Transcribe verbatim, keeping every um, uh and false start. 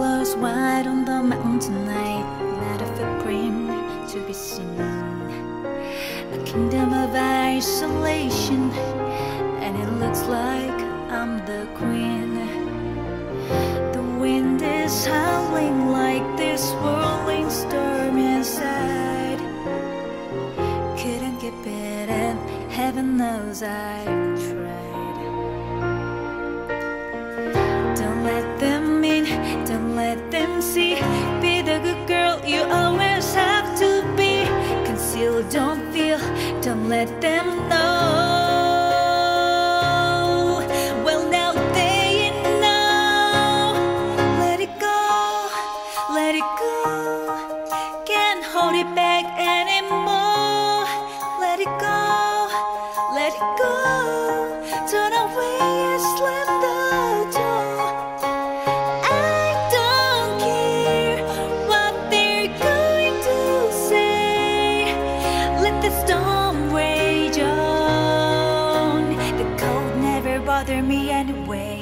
was white on the mountain night, not a footprint to be seen. A kingdom of isolation, and it looks like I'm the queen. The wind is howling like this whirling storm inside. Couldn't keep it in, heaven knows I tried. Don't let them in, don't let them see. Be the good girl you always have to be. Conceal, don't feel, don't let them know. Storm rage on. The cold never bothered me anyway.